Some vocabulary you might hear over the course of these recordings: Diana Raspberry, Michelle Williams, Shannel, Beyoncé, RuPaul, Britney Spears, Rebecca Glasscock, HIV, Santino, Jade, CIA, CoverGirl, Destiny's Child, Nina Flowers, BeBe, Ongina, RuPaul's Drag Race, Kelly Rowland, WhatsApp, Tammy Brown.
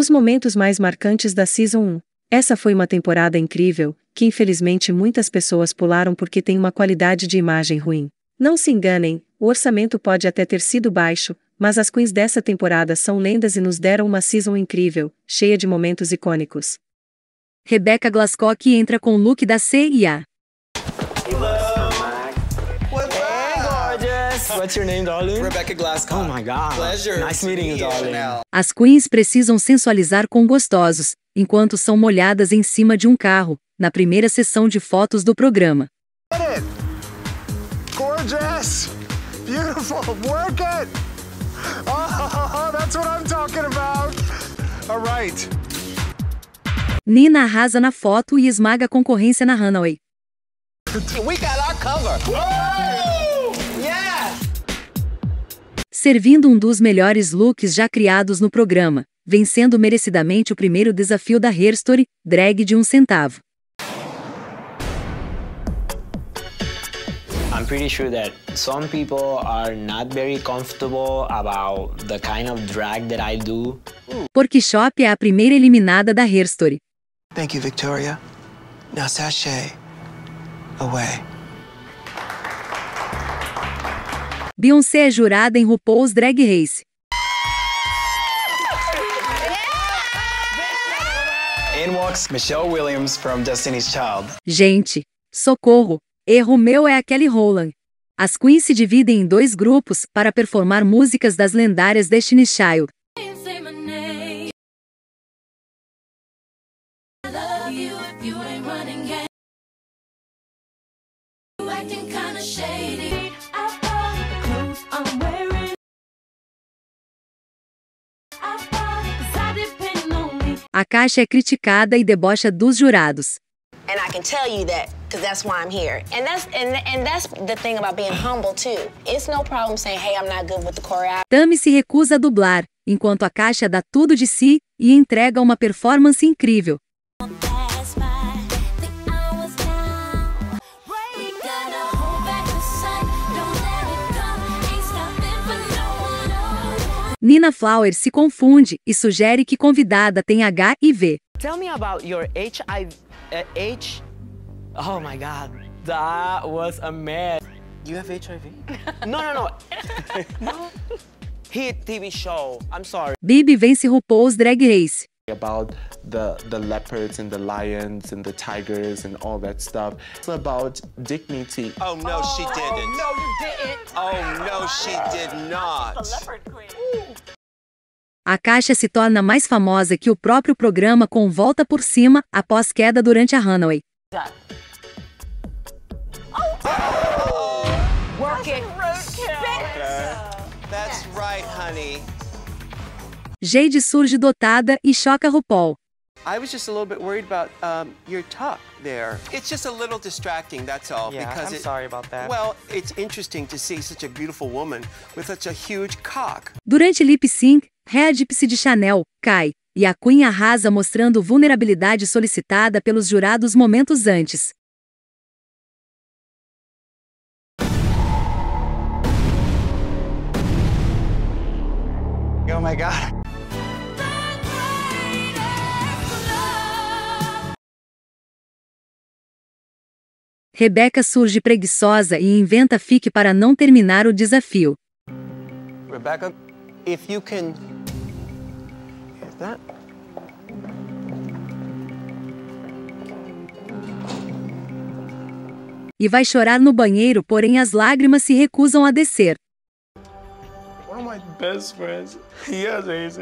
Os momentos mais marcantes da Season 1. Essa foi uma temporada incrível, que infelizmente muitas pessoas pularam porque tem uma qualidade de imagem ruim. Não se enganem, o orçamento pode até ter sido baixo, mas as queens dessa temporada são lendas e nos deram uma season incrível, cheia de momentos icônicos. Rebecca Glasscock entra com o look da CIA. What's your name, darling? Rebecca Glasscock. Oh my God. Pleasure. Nice meeting you, darling. As queens precisam sensualizar com gostosos, enquanto são molhadas em cima de um carro, na primeira sessão de fotos do programa. Get it. Gorgeous. Beautiful. Work it. Oh, that's what I'm talking about. All right. Nina arrasa na foto e esmaga a concorrência na runway. We got our cover. Oh! Servindo um dos melhores looks já criados no programa, vencendo merecidamente o primeiro desafio da Hair Story, drag de 1 centavo. I'm pretty sure that some people are not very comfortable about the kind of drag that I do. Porque Shop é a primeira eliminada da Hair Story. Thank you, Victoria. Now sashay away. Beyoncé é jurada em RuPaul's Drag Race. In walks Michelle Williams from Destiny's Child. Gente, socorro! Erro meu é a Kelly Rowland. As queens se dividem em 2 grupos para performar músicas das lendárias Destiny's Child. A caixa é criticada e debocha dos jurados. And I can tell you that because that's why I'm here. And that's the thing about being humble too. It's no problem saying, "Hey, I'm not good with the choreography." Tammy se recusa a dublar, enquanto a caixa dá tudo de si e entrega uma performance incrível. Nina Flowers se confunde e sugere que convidada tem HIV. Tell me about your HIV. Oh my God, that was a mess. You have HIV? No. Hit TV show. I'm sorry. BeBe vence RuPaul's Drag Race. About the leopards and the lions and the tigers and all that stuff. It's about dignity. Oh no, she didn't. Oh no, you didn't. Oh no, she did not. A caixa se torna mais famosa que o próprio programa com volta por cima após queda durante a runway. That's right, honey. Jade surge dotada e choca RuPaul. I was just a little bit worried about your talk there. It's just a little distracting, that's all. Yeah, because I'm sorry about that. Well, it's interesting to see such a beautiful woman with such a huge cock. Durante lip sync, headpiece de Shannel cai e a Queen arrasa mostrando vulnerabilidade solicitada pelos jurados momentos antes. Oh my God. Rebecca surge preguiçosa e inventa fique para não terminar o desafio. Rebecca, if you can... Is that... E vai chorar no banheiro, porém as lágrimas se recusam a descer. One of my best friends, he has AIDS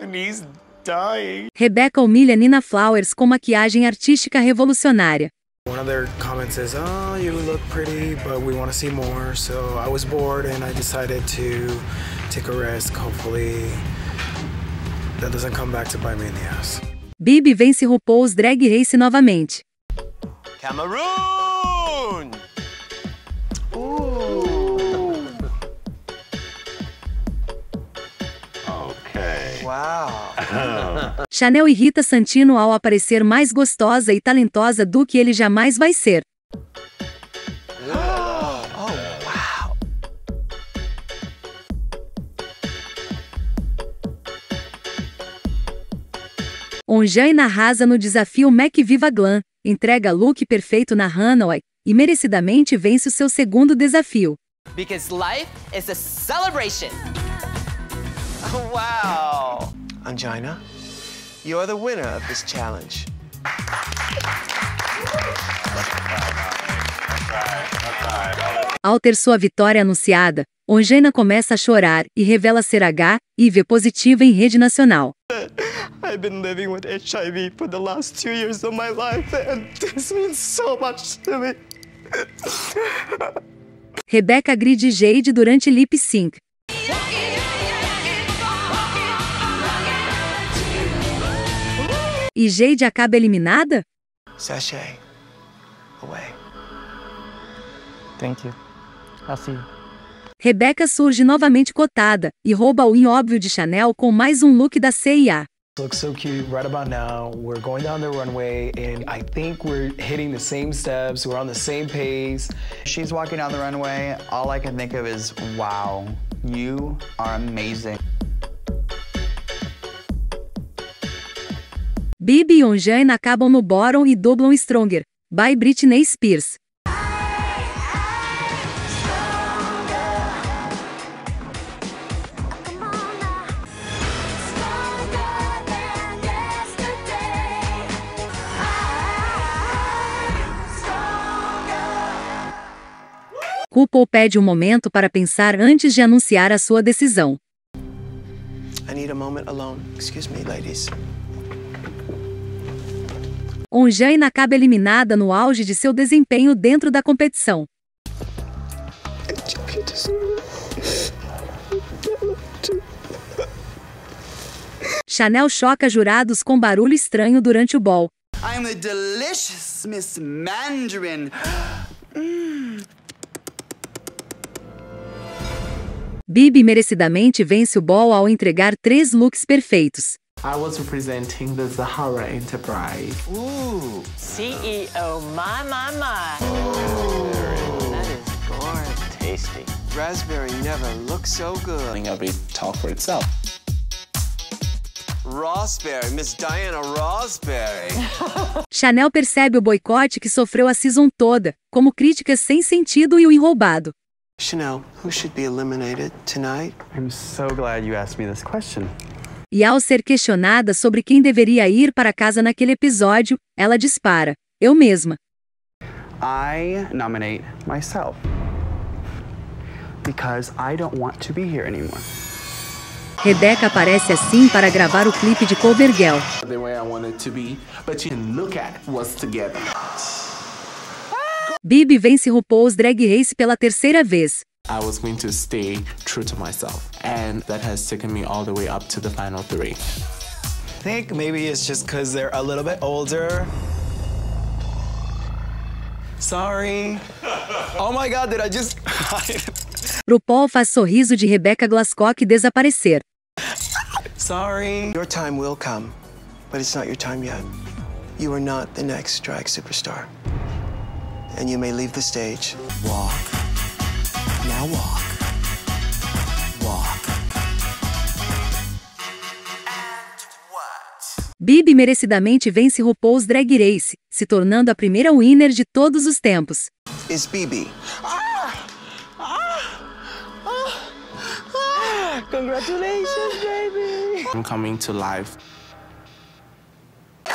and he's dying. Rebecca humilha Nina Flowers com maquiagem artística revolucionária. One of their comments is, "Oh, you look pretty, but we want to see more. So I was bored and I decided to take a risk. Hopefully, that doesn't come back to bite me in the ass." BeBe vence RuPaul's Drag Race novamente. Cameroon! Wow. Shannel irrita Santino ao aparecer mais gostosa e talentosa do que ele jamais vai ser. Oh, wow. Ongina arrasa no desafio Mac Viva Glam, entrega look perfeito na runway e merecidamente vence o seu segundo desafio. Because life is a celebration. Wow! Ongina, you're the winner of this challenge. Ao ter sua vitória anunciada, Ongina começa a chorar e revela ser HIV positiva em rede nacional. I've been living with HIV for the last 2 years of my life and this means so much to me. Rebecca agride Jade durante lip sync. E Jade acaba eliminada? Sashay, away. Thank you. I'll see you. Rebecca surge novamente cotada e rouba o win óbvio de Shannel com mais um look da CIA. Looks so cute right about now. We're going down the runway and I think we're hitting the same steps. We're on the same pace. She's walking down the runway. All I can think of is, wow, you are amazing. BeBe e Ongina acabam no bottom e doblam Stronger, by Britney Spears. RuPaul pede um momento para pensar antes de anunciar a sua decisão. I need a moment alone. Excuse me, ladies. Ongina acaba eliminada no auge de seu desempenho dentro da competição. Shannel choca jurados com barulho estranho durante o ball. I'm a delicious Miss Mandarin. BeBe merecidamente vence o ball ao entregar 3 looks perfeitos. I was representing the Zahara Enterprise. CEO, my. That is gorgeous. Tasty. Raspberry never looks so good. I think I'll be talk for itself. Raspberry, Miss Diana Raspberry. Shannel percebe o boicote que sofreu a season toda, como críticas sem sentido e o enroubado. Shannel, who should be eliminated tonight? I'm so glad you asked me this question. E ao ser questionada sobre quem deveria ir para casa naquele episódio, ela dispara: eu mesma. I nominate myself. Because I don't want to be here anymore. Rebecca aparece assim para gravar o clipe de CoverGirl. The way I wanted to be, but you can look at what's together. BeBe vence RuPaul's Drag Race pela terceira vez. I was going to stay true to myself, and that has taken me all the way up to the final 3. I think maybe it's just because they're a little bit older. Sorry. Oh my God, did I just? RuPaul faz sorriso de Rebecca Glasscock desaparecer. Sorry. Your time will come, but it's not your time yet. You are not the next drag superstar. And you may leave the stage. Walk. Now walk. Walk. And what? BeBe merecidamente vence RuPaul's Drag Race, se tornando a primeira winner de todos os tempos. Is BeBe. Congratulations, baby. I'm coming to life.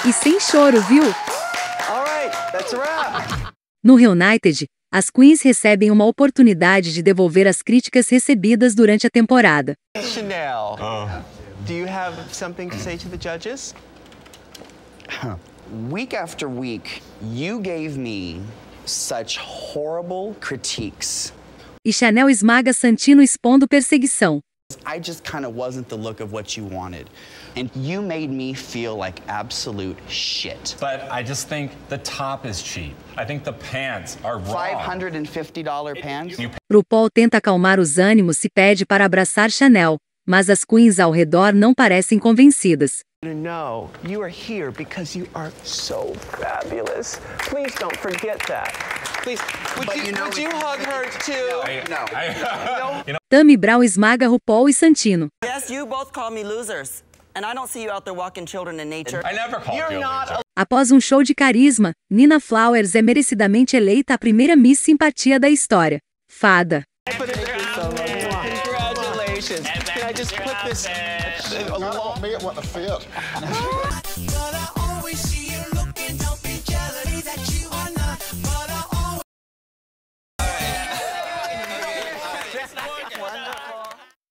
E sem choro, viu? All right, that's a wrap. No Reunited, as queens recebem uma oportunidade de devolver as críticas recebidas durante a temporada. Shannel, do you have something to say to the judges? Week after week, you gave me such horrible critiques. E Shannel esmaga Santino expondo perseguição. I just kind of wasn't the look of what you wanted, and you made me feel like absolute shit. But I just think the top is cheap. I think the pants are wrong. $550 pants. RuPaul tenta acalmar os ânimos e pede para abraçar Shannel, mas as queens ao redor não parecem convencidas. No, you are here because you are so fabulous. Please don't forget that. Would you hug her too? No. Tammy Brown esmaga RuPaul e Santino. Yes, you both call me losers. And I don't see you out there walking children in nature. I never call you nature. Após um show de carisma, Nina Flowers é merecidamente eleita a primeira Miss Simpatia da história. Fada. Congratulations. Can I just put this along me what the field?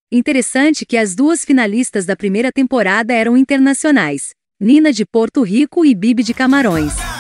Interessante que as duas finalistas da primeira temporada eram internacionais, Nina de Porto Rico e BeBe de Camarões.